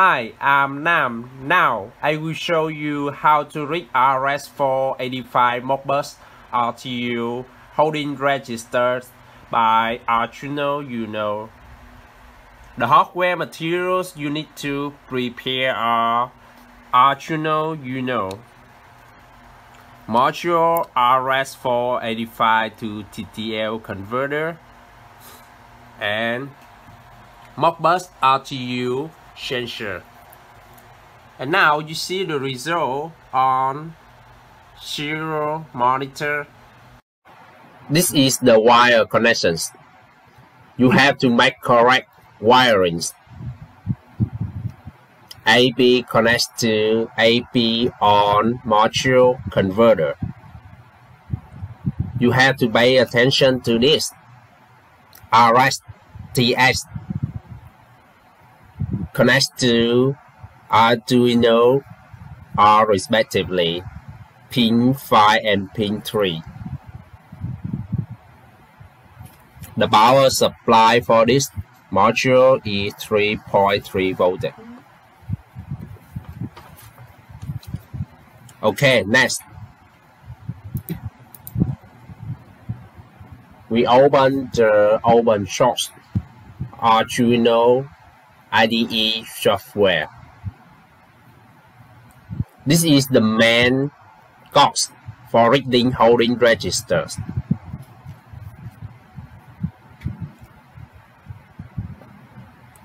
Hi, I'm Nam. Now, I will show you how to read RS485 Modbus RTU holding registers by Arduino Uno. The hardware materials you need to prepare are Arduino Uno, module RS485 to TTL converter, and Modbus RTU sensor. And now you see the result on serial monitor. This is the wire connections. You have to make correct wirings. AB connects to AP on module converter. You have to pay attention to this. RS-TH connects to Arduino are respectively pin 5 and pin 3. The power supply for this module is 3.3 volts. Okay, next. We open the open source Arduino IDE software. This is the main course for reading holding registers.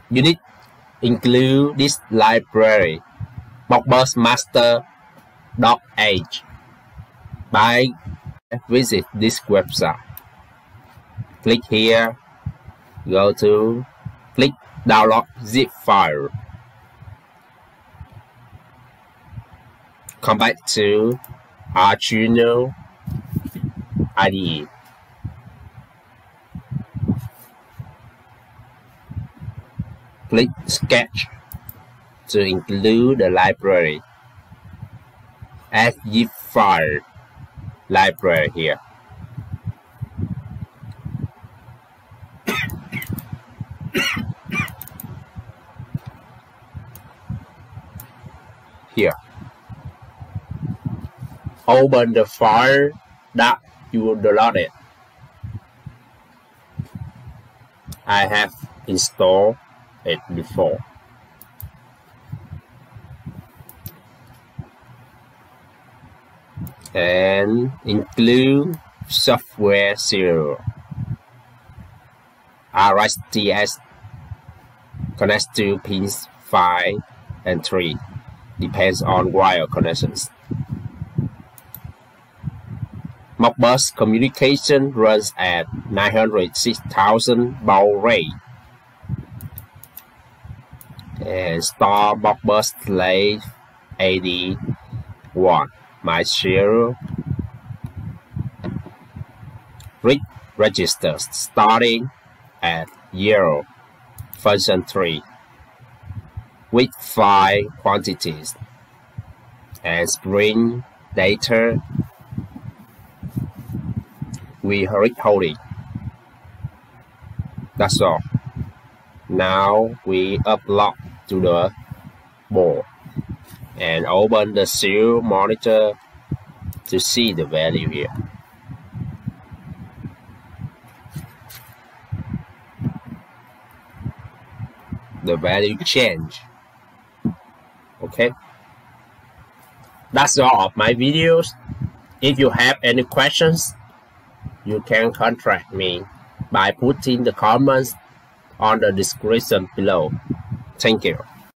You need include this library, ModbusMaster.h, by visit this website. Click here, go to click download zip file. Come back to Arduino IDE. Click Sketch to include the library. Add zip file library here. Here. Open the file that you downloaded. I have installed it before. And include software serial. RSTS connects to pins 5 and 3. Depends on wire connections. Modbus communication runs at 906,000 baud rate. And store Modbus slave AD1, my serial. Read registers starting at 0, function 3, with 5 quantities, and spring data we read holding. That's all. Now we upload to the board and open the serial monitor to see the value here. The value change. Okay, that's all of my videos. If you have any questions, you can contact me by putting the comments on the description below. Thank you.